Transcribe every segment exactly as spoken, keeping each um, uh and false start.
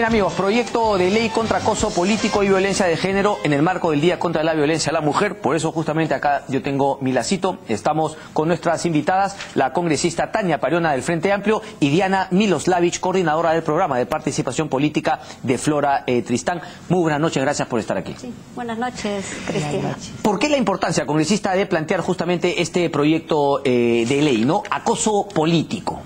Bien amigos, proyecto de ley contra acoso político y violencia de género en el marco del Día contra la Violencia a la Mujer. Por eso justamente acá yo tengo mi lacito. Estamos con nuestras invitadas, la congresista Tania Pariona del Frente Amplio y Diana Miloslavich, coordinadora del programa de participación política de Flora eh, Tristán. Muy buenas noches, gracias por estar aquí. Sí, buenas noches, Cristina. ¿Por qué la importancia, congresista, de plantear justamente este proyecto eh, de ley, ¿no? Acoso político.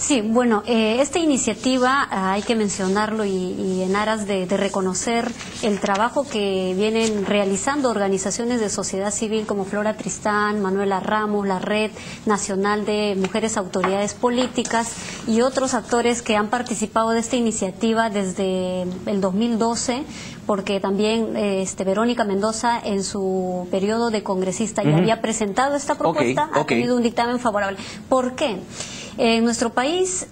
Sí, bueno, eh, esta iniciativa ah, hay que mencionarlo y, y en aras de, de reconocer el trabajo que vienen realizando organizaciones de sociedad civil como Flora Tristán, Manuela Ramos, la Red Nacional de Mujeres Autoridades Políticas y otros actores que han participado de esta iniciativa desde el dos mil doce, porque también este, Verónica Mendoza en su periodo de congresista ya uh-huh. había presentado esta propuesta, okay, okay. ha tenido un dictamen favorable. ¿Por qué? En nuestro país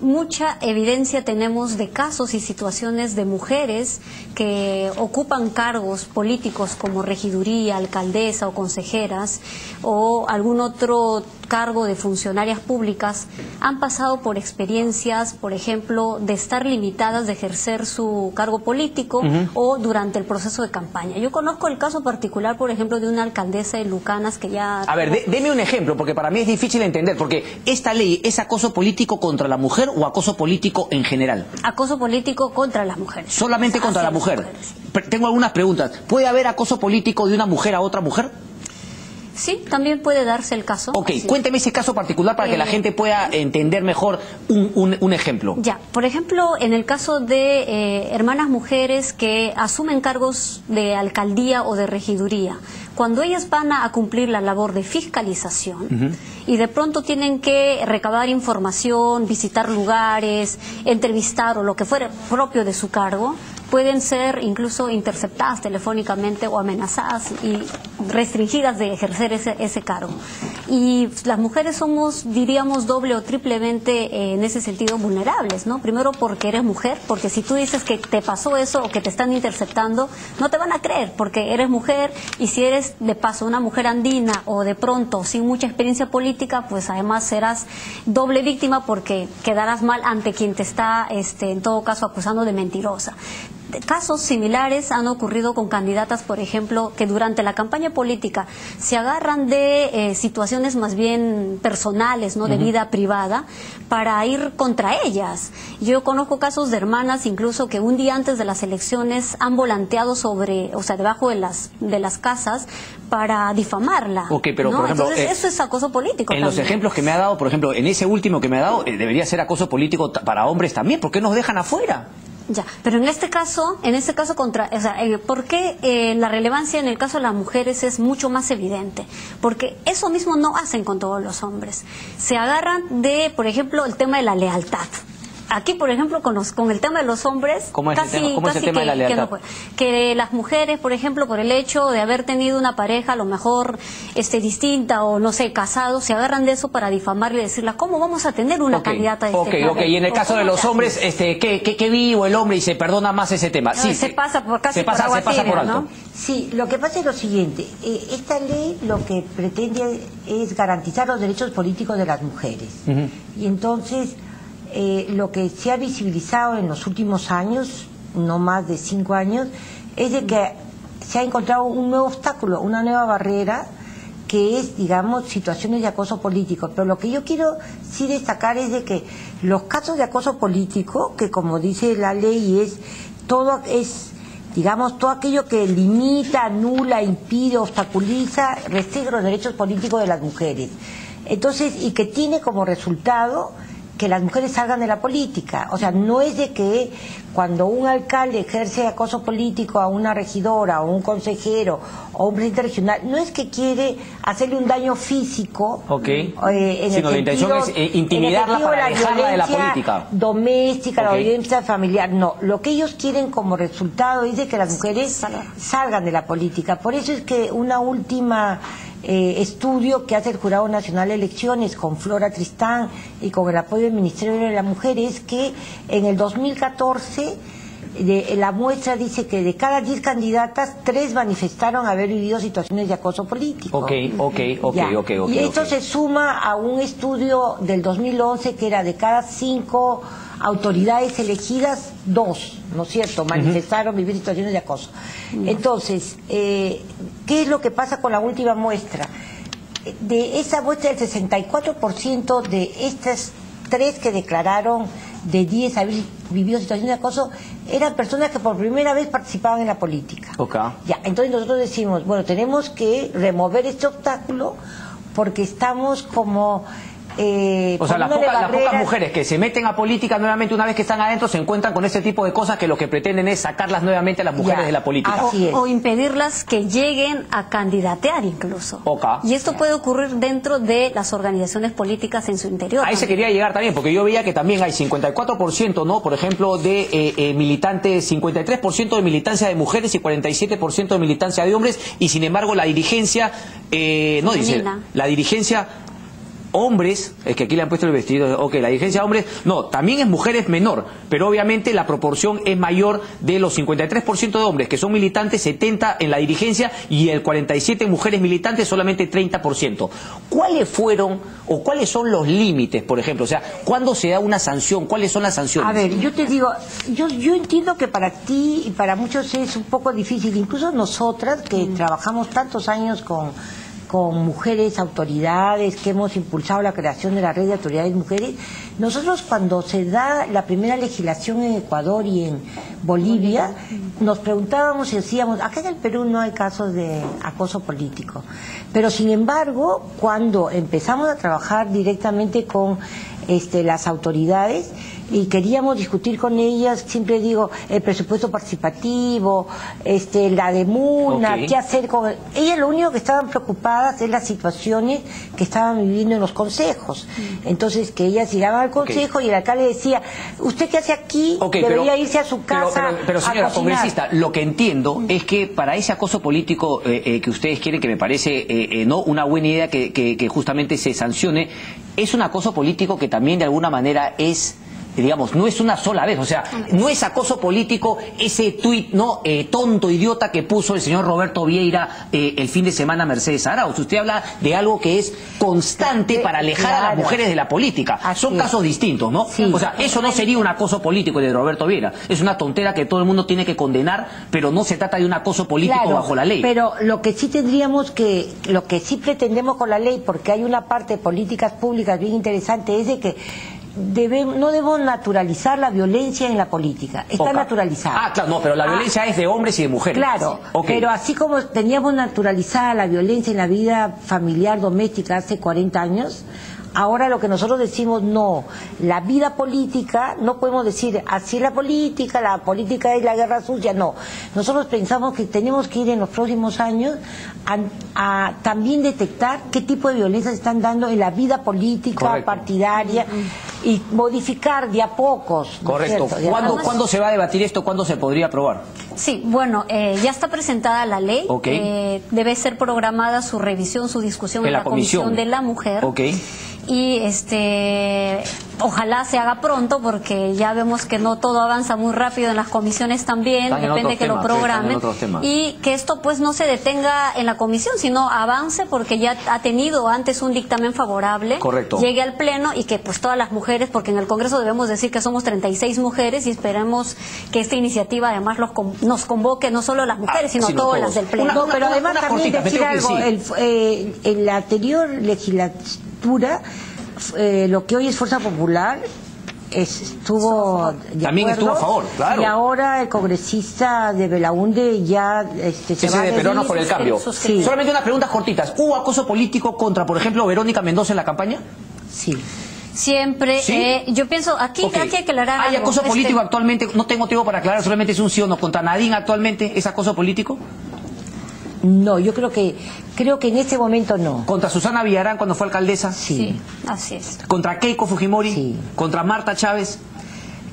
mucha evidencia tenemos de casos y situaciones de mujeres que ocupan cargos políticos como regiduría, alcaldesa o consejeras o algún otro cargo de funcionarias públicas, han pasado por experiencias, por ejemplo, de estar limitadas de ejercer su cargo político uh-huh. o durante el proceso de campaña. Yo conozco el caso particular, por ejemplo, de una alcaldesa de Lucanas que ya... A ver, de, deme un ejemplo, porque para mí es difícil entender, porque esta ley es acoso político contra la mujer o acoso político en general. Acoso político contra las mujeres. Solamente contra la mujer. Tengo algunas preguntas. ¿Puede haber acoso político de una mujer a otra mujer? Sí, también puede darse el caso. Ok, cuénteme ese caso particular para eh, que la gente pueda entender mejor un, un, un ejemplo. Ya, por ejemplo, en el caso de eh, hermanas mujeres que asumen cargos de alcaldía o de regiduría, cuando ellas van a cumplir la labor de fiscalización uh-huh. y de pronto tienen que recabar información, visitar lugares, entrevistar o lo que fuera propio de su cargo, pueden ser incluso interceptadas telefónicamente o amenazadas y restringidas de ejercer ese, ese cargo. Y las mujeres somos, diríamos, doble o triplemente eh, en ese sentido vulnerables, ¿no? Primero porque eres mujer, porque si tú dices que te pasó eso o que te están interceptando, no te van a creer porque eres mujer, y si eres de paso una mujer andina o de pronto sin mucha experiencia política, pues además serás doble víctima porque quedarás mal ante quien te está, este, en todo caso, acusando de mentirosa. Casos similares han ocurrido con candidatas, por ejemplo, que durante la campaña política se agarran de eh, situaciones más bien personales, ¿no? De uh-huh. vida privada, para ir contra ellas. Yo conozco casos de hermanas incluso que un día antes de las elecciones han volanteado sobre, o sea, debajo de las de las casas para difamarla. Ok, pero ¿no? por ejemplo, entonces eh, eso es acoso político. En también. Los ejemplos que me ha dado, por ejemplo, en ese último que me ha dado, eh, debería ser acoso político para hombres también. ¿Por qué nos dejan afuera? Ya, pero en este caso, en este caso contra, o sea, ¿por qué eh, la relevancia en el caso de las mujeres es mucho más evidente? Porque eso mismo no hacen con todos los hombres. Se agarran de, por ejemplo, el tema de la lealtad. Aquí, por ejemplo, con, los, con el tema de los hombres, ¿Cómo es casi, el tema, ¿cómo casi es el tema que, de la lealtad? Que, no, que las mujeres, por ejemplo, por el hecho de haber tenido una pareja a lo mejor este, distinta o, no sé, casado, se agarran de eso para difamarle y decirle, ¿cómo vamos a tener una okay, candidata de okay, este Ok, ok, y en el caso de los hombres, este, ¿qué, qué, qué vivo el hombre y se perdona más ese tema? Sí, no, se pasa por casi se pasa, por agua se pasa tibia, por alto. ¿No? Sí, lo que pasa es lo siguiente, eh, esta ley lo que pretende es garantizar los derechos políticos de las mujeres. Uh-huh. Y entonces... Eh, lo que se ha visibilizado en los últimos años, no más de cinco años, es de que se ha encontrado un nuevo obstáculo, una nueva barrera, que es, digamos, situaciones de acoso político. Pero lo que yo quiero sí destacar es de que los casos de acoso político, que como dice la ley, es todo es, digamos, todo aquello que limita, anula, impide, obstaculiza, restringe los derechos políticos de las mujeres. Entonces, y que tiene como resultado que las mujeres salgan de la política. O sea, no es de que cuando un alcalde ejerce acoso político a una regidora o un consejero o un presidente regional, no es que quiere hacerle un daño físico, okay. eh, en, sino el sentido, es, eh, intimidarla en el sentido para de la violencia de la política doméstica, okay. la violencia familiar. No, lo que ellos quieren como resultado es de que las mujeres salgan, salgan de la política. Por eso es que una última... Eh, estudio que hace el Jurado Nacional de Elecciones con Flora Tristán y con el apoyo del Ministerio de la Mujer es que en el dos mil catorce de, la muestra dice que de cada diez candidatas, tres manifestaron haber vivido situaciones de acoso político. Ok, ok, ok, ya. ok, ok. Y esto okay. se suma a un estudio del dos mil once que era de cada cinco autoridades elegidas, dos, ¿no es cierto?, manifestaron uh-huh. vivir situaciones de acoso. Uh-huh. Entonces, eh, ¿qué es lo que pasa con la última muestra? De esa muestra, el sesenta y cuatro por ciento de estas tres que declararon de diez haber vivido situaciones de acoso eran personas que por primera vez participaban en la política. Okay. Ya, entonces nosotros decimos, bueno, tenemos que remover este obstáculo porque estamos como... Eh, o sea, las pocas la poca mujeres que se meten a política nuevamente una vez que están adentro se encuentran con ese tipo de cosas que lo que pretenden es sacarlas nuevamente a las mujeres ya, de la política. Así es. O, o impedirlas que lleguen a candidatear incluso. Okay. Y esto puede ocurrir dentro de las organizaciones políticas en su interior. Ahí también se quería llegar también, porque yo veía que también hay cincuenta y cuatro por ciento, ¿no? Por ejemplo, de eh, eh, militantes, cincuenta y tres por ciento de militancia de mujeres y cuarenta y siete por ciento de militancia de hombres, y sin embargo la dirigencia, eh, no dice, la dirigencia... hombres, es que aquí le han puesto el vestido, ok, la dirigencia de hombres, no, también es mujeres menor, pero obviamente la proporción es mayor de los cincuenta y tres por ciento de hombres que son militantes, setenta por ciento en la dirigencia y el cuarenta y siete por ciento mujeres militantes, solamente treinta por ciento. ¿Cuáles fueron o cuáles son los límites, por ejemplo? O sea, ¿cuándo se da una sanción? ¿Cuáles son las sanciones? A ver, yo te digo, yo, yo entiendo que para ti y para muchos es un poco difícil, incluso nosotras que mm. trabajamos tantos años con... con mujeres, autoridades, que hemos impulsado la creación de la red de autoridades mujeres. Nosotros cuando se da la primera legislación en Ecuador y en Bolivia, nos preguntábamos y decíamos, acá en el Perú no hay casos de acoso político. Pero sin embargo, cuando empezamos a trabajar directamente con este, las autoridades, y queríamos discutir con ellas, siempre digo, el presupuesto participativo, este, la de MUNA, okay. qué hacer con... Ellas lo único que estaban preocupadas es las situaciones que estaban viviendo en los consejos. Entonces, que ellas llegaban al consejo okay. y el alcalde decía, ¿usted qué hace aquí? Okay, Debería pero, irse a su casa Pero, pero, pero señora congresista, lo que entiendo es que para ese acoso político eh, eh, que ustedes quieren, que me parece eh, eh, no una buena idea que, que, que justamente se sancione, es un acoso político que también de alguna manera es... digamos, no es una sola vez, o sea, no es acoso político ese tuit, ¿no?, eh, tonto, idiota que puso el señor Roberto Vieira eh, el fin de semana Mercedes Arauz. Usted habla de algo que es constante para alejar claro. a las mujeres de la política. Así Son es. casos distintos, ¿no? Sí. O sea, eso no sería un acoso político de Roberto Vieira. Es una tontera que todo el mundo tiene que condenar, pero no se trata de un acoso político claro, bajo la ley. Pero lo que sí tendríamos que, lo que sí pretendemos con la ley, porque hay una parte de políticas públicas bien interesante, es de que Debe, no debo naturalizar la violencia en la política. Está okay. naturalizada. Ah, claro, no, pero la violencia ah, es de hombres y de mujeres. Claro, okay. pero así como teníamos naturalizada la violencia en la vida familiar, doméstica, hace cuarenta años... Ahora lo que nosotros decimos, no, la vida política, no podemos decir así es la política, la política es la guerra sucia, no. Nosotros pensamos que tenemos que ir en los próximos años a, a también detectar qué tipo de violencia se están dando en la vida política, Correcto. partidaria, uh-huh. y modificar de a pocos. Correcto. ¿no ¿Cuándo, ¿Cuándo se va a debatir esto? ¿Cuándo se podría aprobar? Sí, bueno, eh, ya está presentada la ley, okay. eh, debe ser programada su revisión, su discusión en la, la comisión. comisión de la mujer. Okay. Y este, ojalá se haga pronto porque ya vemos que no todo avanza muy rápido en las comisiones también, están depende de que temas, lo programen y que esto pues no se detenga en la comisión, sino avance porque ya ha tenido antes un dictamen favorable, Correcto. llegue al pleno y que pues todas las mujeres, porque en el Congreso debemos decir que somos treinta y seis mujeres y esperamos que esta iniciativa además los, nos convoque no solo las mujeres, ah, sino, sino todas las del pleno. Una, no, pero una, además una también cortita, decir algo, el, eh, en la anterior legislatura Eh, lo que hoy es Fuerza Popular es, estuvo de también acuerdo, estuvo a favor, claro. Y ahora el congresista de Belaunde ya este, se sí, va sí, de Peruanos por el Cambio. Sí. Solamente unas preguntas cortitas. ¿Hubo acoso político contra, por ejemplo, Verónica Mendoza en la campaña? Sí. Siempre, ¿Sí? eh, yo pienso, aquí okay. hay que aclarar ¿Hay algo. acoso este... político actualmente? No tengo tiempo para aclarar, solamente es un sí o no. ¿Contra Nadine actualmente es acoso político? No, yo creo que creo que en este momento no. ¿Contra Susana Villarán cuando fue alcaldesa? Sí, sí así es. ¿Contra Keiko Fujimori? Sí. ¿Contra Marta Chávez?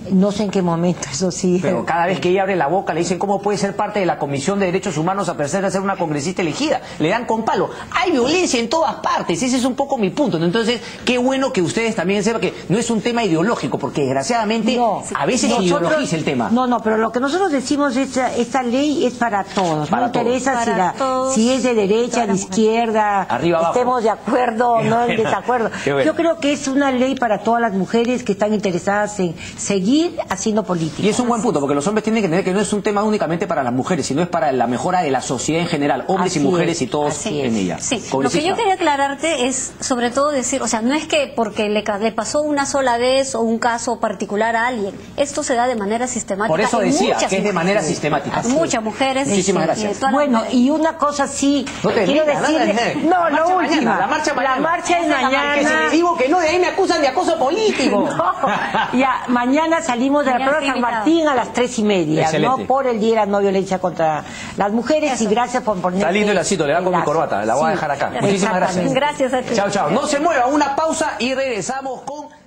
No sé en qué momento, eso sí. Pero cada vez que ella abre la boca le dicen, ¿cómo puede ser parte de la Comisión de Derechos Humanos a pesar de ser una congresista elegida? Le dan con palo. Hay violencia en todas partes, ese es un poco mi punto. Entonces, qué bueno que ustedes también sepan que no es un tema ideológico, porque desgraciadamente no, a veces nosotros, ideologiza el tema. No, no, pero lo que nosotros decimos es, esta ley es para todos. Para no todos. interesa para si, la, todos, si es de derecha, de izquierda, arriba, abajo, estemos de acuerdo o no en desacuerdo. Bueno. Yo creo que es una ley para todas las mujeres que están interesadas en seguir haciendo política. Y es un buen punto, porque los hombres tienen que entender que no es un tema únicamente para las mujeres, sino es para la mejora de la sociedad en general, hombres así y mujeres es, y todos en ella. Sí. Lo que yo quería aclararte es, sobre todo decir, o sea, no es que porque le, le pasó una sola vez o un caso particular a alguien, esto se da de manera sistemática. Por eso decía que es mujeres, de manera sistemática. Muchas mujeres. Muchísimas gracias. Y bueno, y una cosa sí, no quiero decirles... No, la no, última. La marcha mañana. La marcha es mañana. Que si les digo que no, de ahí me acusan de acoso político. No, ya, mañana salimos de la Plaza San Martín a las tres y media, excelente, ¿no? Por el Día de la No Violencia contra las Mujeres. Eso. Y gracias por ponerme. Está lindo el lacito, le dan con mi corbata, la voy sí, a dejar acá. Muchísimas gracias. Gracias a ti. Chao, chao. No se mueva, una pausa y regresamos con...